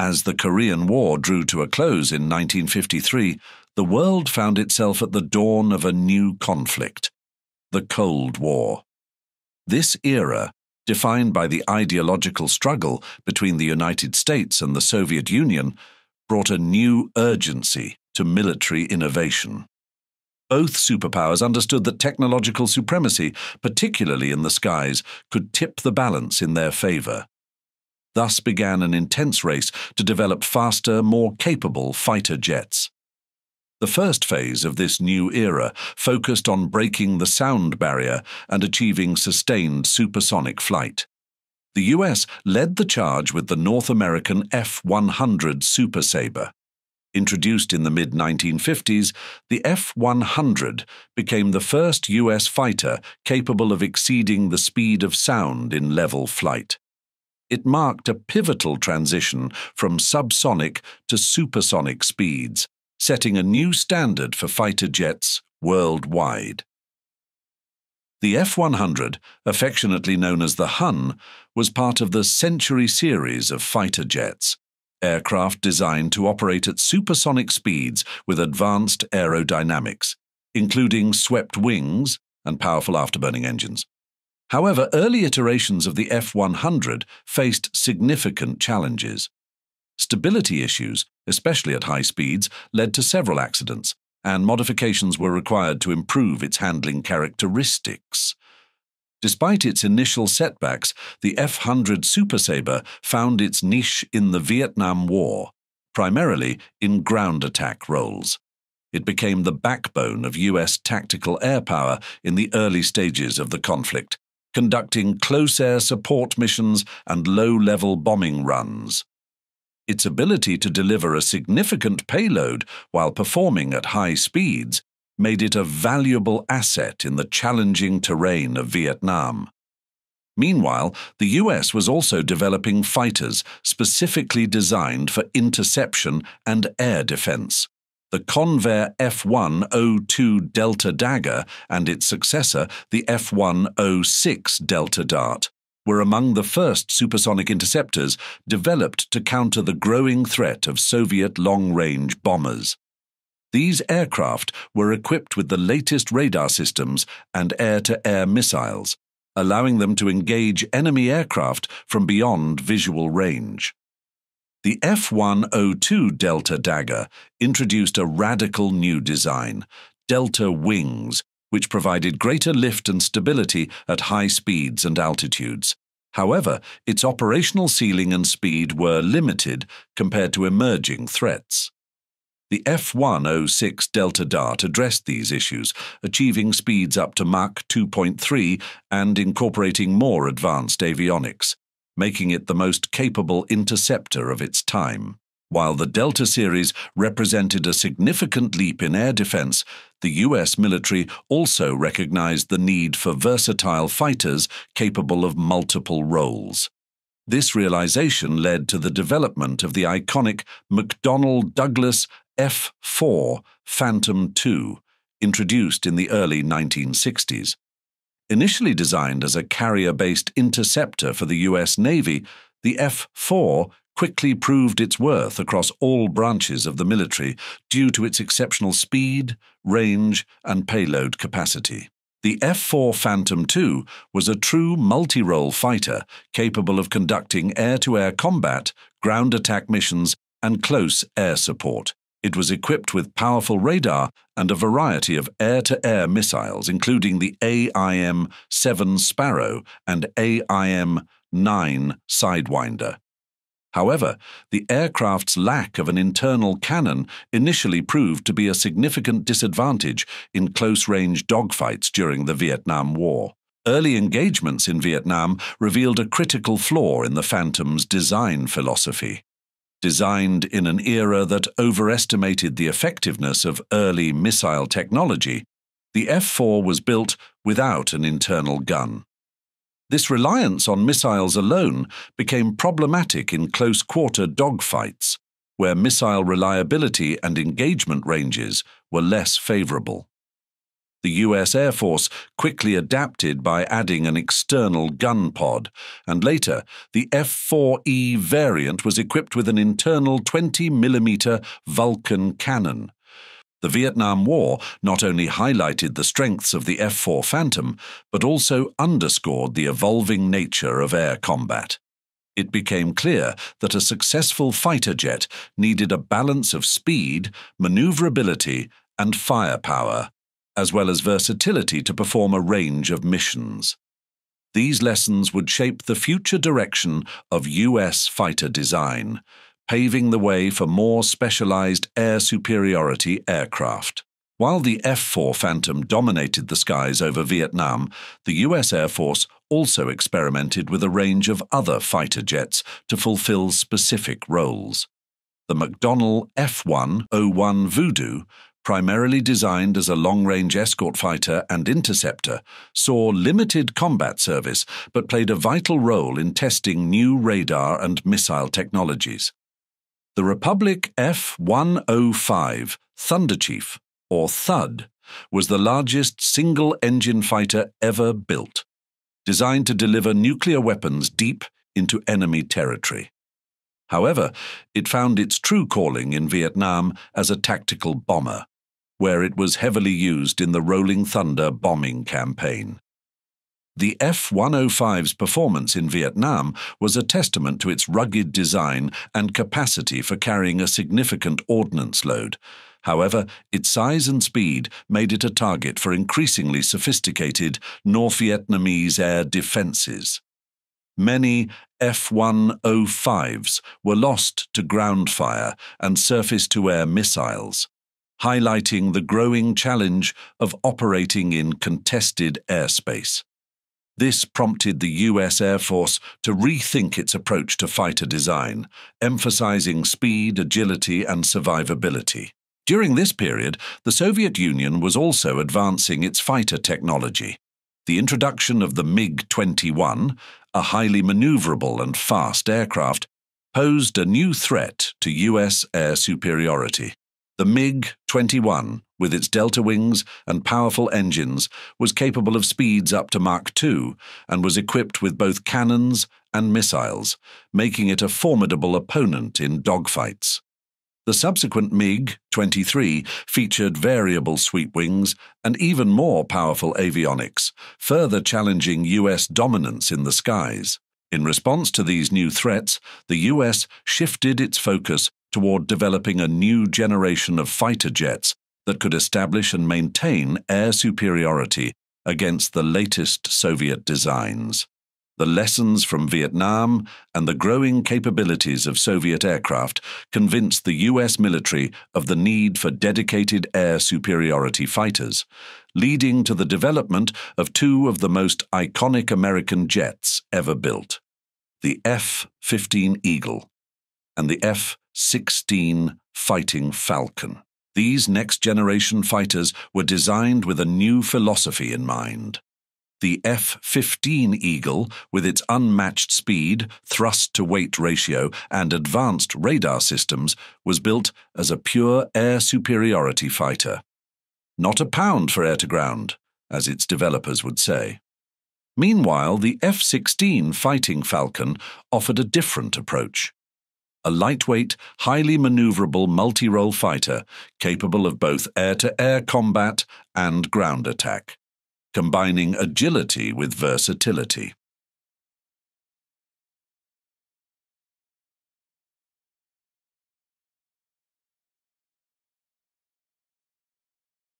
As the Korean War drew to a close in 1953, the world found itself at the dawn of a new conflict, the Cold War. This era, defined by the ideological struggle between the United States and the Soviet Union, brought a new urgency to military innovation. Both superpowers understood that technological supremacy, particularly in the skies, could tip the balance in their favor. Thus began an intense race to develop faster, more capable fighter jets. The first phase of this new era focused on breaking the sound barrier and achieving sustained supersonic flight. The US led the charge with the North American F-100 Super Sabre. Introduced in the mid-1950s, the F-100 became the first US fighter capable of exceeding the speed of sound in level flight. It marked a pivotal transition from subsonic to supersonic speeds, setting a new standard for fighter jets worldwide. The F-100, affectionately known as the Hun, was part of the Century series of fighter jets, aircraft designed to operate at supersonic speeds with advanced aerodynamics, including swept wings and powerful afterburning engines. However, early iterations of the F-100 faced significant challenges. Stability issues, especially at high speeds, led to several accidents, and modifications were required to improve its handling characteristics. Despite its initial setbacks, the F-100 Super Sabre found its niche in the Vietnam War, primarily in ground attack roles. It became the backbone of US tactical air power in the early stages of the conflict, conducting close air support missions and low-level bombing runs. Its ability to deliver a significant payload while performing at high speeds made it a valuable asset in the challenging terrain of Vietnam. Meanwhile, the US was also developing fighters specifically designed for interception and air defense. The Convair F-102 Delta Dagger and its successor, the F-106 Delta Dart, were among the first supersonic interceptors developed to counter the growing threat of Soviet long-range bombers. These aircraft were equipped with the latest radar systems and air-to-air missiles, allowing them to engage enemy aircraft from beyond visual range. The F-102 Delta Dagger introduced a radical new design, Delta Wings, which provided greater lift and stability at high speeds and altitudes. However, its operational ceiling and speed were limited compared to emerging threats. The F-106 Delta Dart addressed these issues, achieving speeds up to Mach 2.3 and incorporating more advanced avionics, making it the most capable interceptor of its time. While the Delta series represented a significant leap in air defense, the US military also recognized the need for versatile fighters capable of multiple roles. This realization led to the development of the iconic McDonnell Douglas F-4 Phantom II, introduced in the early 1960s. Initially designed as a carrier-based interceptor for the US Navy, the F-4 quickly proved its worth across all branches of the military due to its exceptional speed, range, and payload capacity. The F-4 Phantom II was a true multi-role fighter capable of conducting air-to-air combat, ground attack missions, and close air support. It was equipped with powerful radar and a variety of air-to-air missiles, including the AIM-7 Sparrow and AIM-9 Sidewinder. However, the aircraft's lack of an internal cannon initially proved to be a significant disadvantage in close-range dogfights during the Vietnam War. Early engagements in Vietnam revealed a critical flaw in the Phantom's design philosophy. Designed in an era that overestimated the effectiveness of early missile technology, the F-4 was built without an internal gun. This reliance on missiles alone became problematic in close-quarter dogfights, where missile reliability and engagement ranges were less favorable. The US Air Force quickly adapted by adding an external gun pod, and later the F-4E variant was equipped with an internal 20mm Vulcan cannon. The Vietnam War not only highlighted the strengths of the F-4 Phantom, but also underscored the evolving nature of air combat. It became clear that a successful fighter jet needed a balance of speed, maneuverability, and firepower, as well as versatility to perform a range of missions. These lessons would shape the future direction of US fighter design, paving the way for more specialized air superiority aircraft. While the F-4 Phantom dominated the skies over Vietnam, the US Air Force also experimented with a range of other fighter jets to fulfill specific roles. The McDonnell F-101 Voodoo, primarily designed as a long-range escort fighter and interceptor, saw limited combat service but played a vital role in testing new radar and missile technologies. The Republic F-105 Thunderchief, or THUD, was the largest single-engine fighter ever built, designed to deliver nuclear weapons deep into enemy territory. However, it found its true calling in Vietnam as a tactical bomber, where it was heavily used in the Rolling Thunder bombing campaign. The F-105's performance in Vietnam was a testament to its rugged design and capacity for carrying a significant ordnance load. However, its size and speed made it a target for increasingly sophisticated North Vietnamese air defenses. Many F-105s were lost to ground fire and surface-to-air missiles, highlighting the growing challenge of operating in contested airspace. This prompted the US Air Force to rethink its approach to fighter design, emphasizing speed, agility, and survivability. During this period, the Soviet Union was also advancing its fighter technology. The introduction of the MiG-21, a highly maneuverable and fast aircraft, posed a new threat to US air superiority. The MiG-21, with its Delta Wings and powerful engines, was capable of speeds up to Mach 2 and was equipped with both cannons and missiles, making it a formidable opponent in dogfights. The subsequent MiG-23 featured variable sweep wings and even more powerful avionics, further challenging US dominance in the skies. In response to these new threats, the US shifted its focus toward developing a new generation of fighter jets that could establish and maintain air superiority against the latest Soviet designs. The lessons from Vietnam and the growing capabilities of Soviet aircraft convinced the US military of the need for dedicated air superiority fighters, leading to the development of two of the most iconic American jets ever built, the F-15 Eagle and the F-16 Fighting Falcon. These next-generation fighters were designed with a new philosophy in mind. The F-15 Eagle, with its unmatched speed, thrust-to-weight ratio, and advanced radar systems, was built as a pure air superiority fighter. Not a pound for air-to-ground, as its developers would say. Meanwhile, the F-16 Fighting Falcon offered a different approach. A lightweight, highly maneuverable multi-role fighter capable of both air-to-air combat and ground attack, combining agility with versatility.